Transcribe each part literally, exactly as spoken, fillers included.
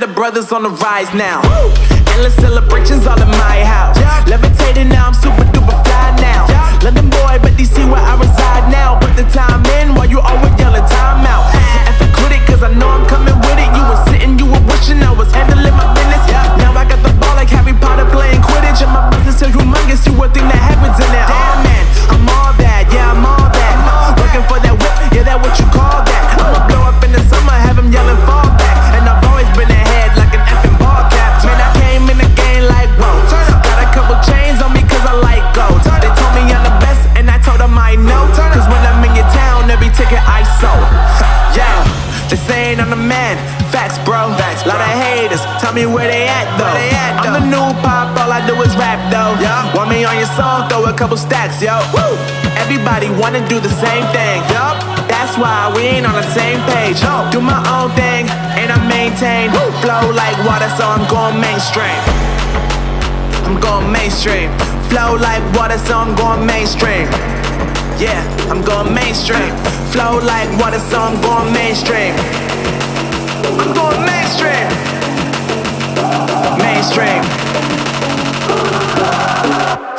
the brothers on the rise now. Woo! Endless celebrations all in my house. Yeah. Levitating now, I'm super duper fly now. Yeah. London boy, but D C where I reside now. Put the time in while you always yelling time out. And forget it, cause I know I'm coming with it. You were sitting, you were wishing I was handling my business. Yeah. Now I got the ball like Harry Potter playing Quidditch. And my business is humongous, you would think that happens in there. Oh man, I'm all that, yeah, I'm all that. Working for that whip, yeah, that what you call that. I'ma blow up in the summer, have him yelling fall back. And I've always been ahead like an effing ball cap. Man, I came in the game like, whoa. Got a couple chains on me cause I like gold. They told me I'm the best and I told them I know. Cause when I'm in your town, every ticket I sold. Yeah, they saying I'm the man, facts bro. Facts, bro. Lot of haters, tell me where they at though. Where they at, though? I'm the new pop, all I do is rap though. Yeah. Want me on your song, throw a couple stacks, yo. Woo. Everybody wanna do the same thing, yup. That's why we ain't on the same page. No. Do my own thing, and I maintain. Woo. Flow like water, so I'm going mainstream. I'm going mainstream. Flow like water, so I'm going mainstream. Yeah, I'm going mainstream. Flow like water, so I'm going mainstream. I'm going mainstream. Mainstream.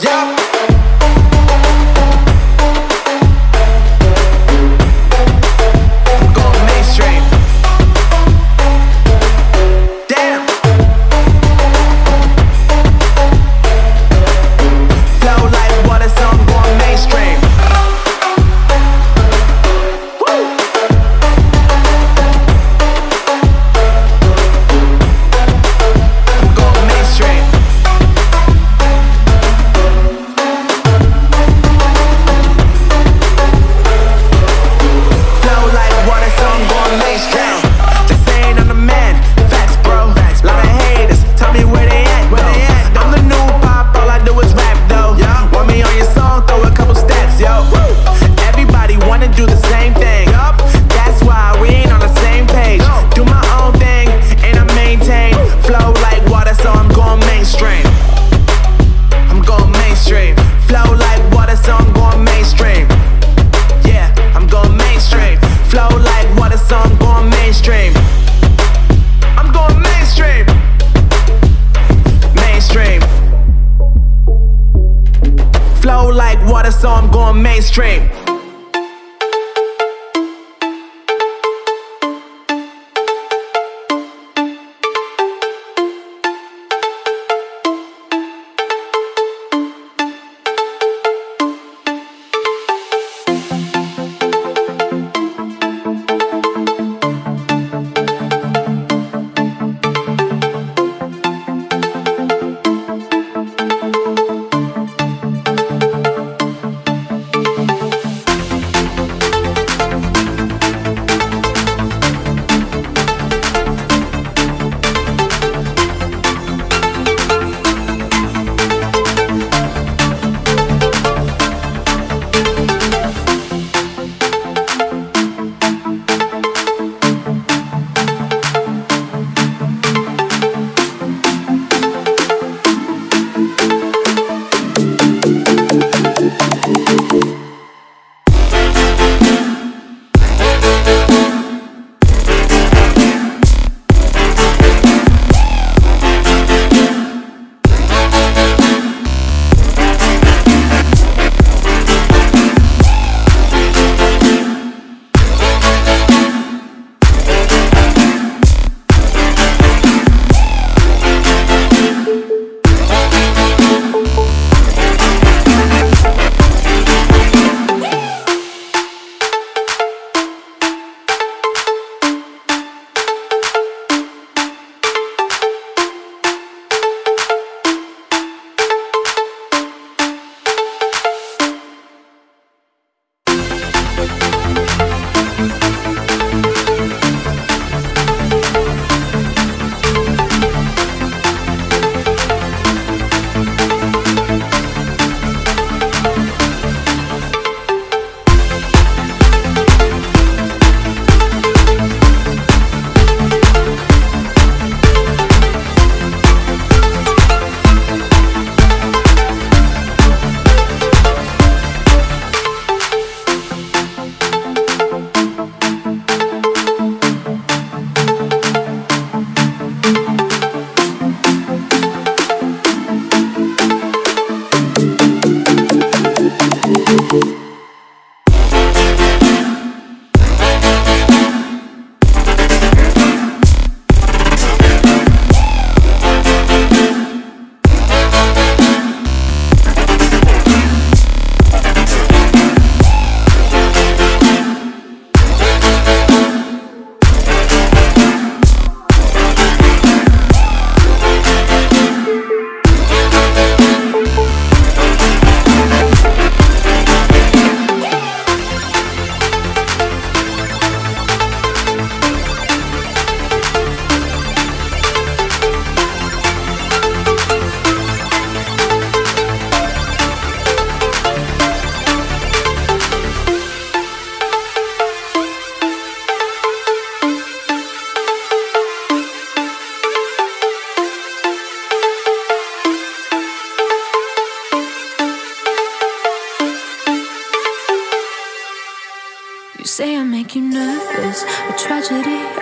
Yeah.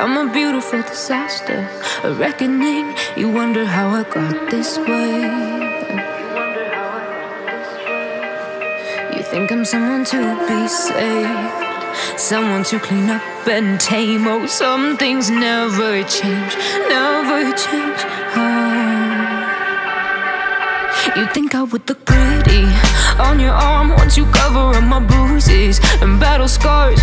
I'm a beautiful disaster, a reckoning. You wonder how I got this way. You think I'm someone to be saved, someone to clean up and tame. Oh, some things never change, never change. Oh. You think I would look pretty on your arm once you cover up my bruises and battle scars